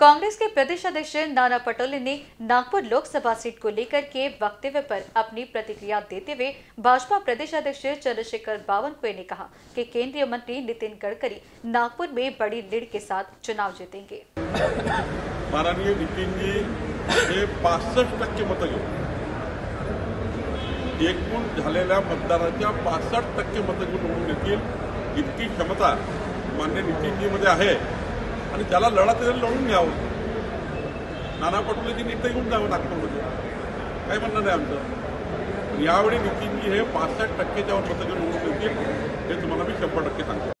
कांग्रेस के प्रदेश अध्यक्ष नाना पटोले ने नागपुर लोकसभा सीट को लेकर के वक्तव्य पर अपनी प्रतिक्रिया देते हुए भाजपा प्रदेश अध्यक्ष चंद्रशेखर बावनकुळे ने कहा कि केंद्रीय मंत्री नितीन गडकरी नागपुर में बड़ी लीड के साथ चुनाव जीतेंगे। माननीय नितीन जी ने 65% मत घेऊन एकूण झालेल्या मतदारांच्या 65% मत घेऊन देखील इतकी क्षमता माननीय नितीन जी मध्ये आहे। ज्याला लढा त्याला लढून घ्यावं। नाना पटोलेजी नेते घेऊन जावं नागपूरमध्ये, काय म्हणणं नाही आमचं। यावेळी नितीनजी हे 65% मतं घेऊन निवडून येतील हे तुम्हाला मी 100% सांगतो।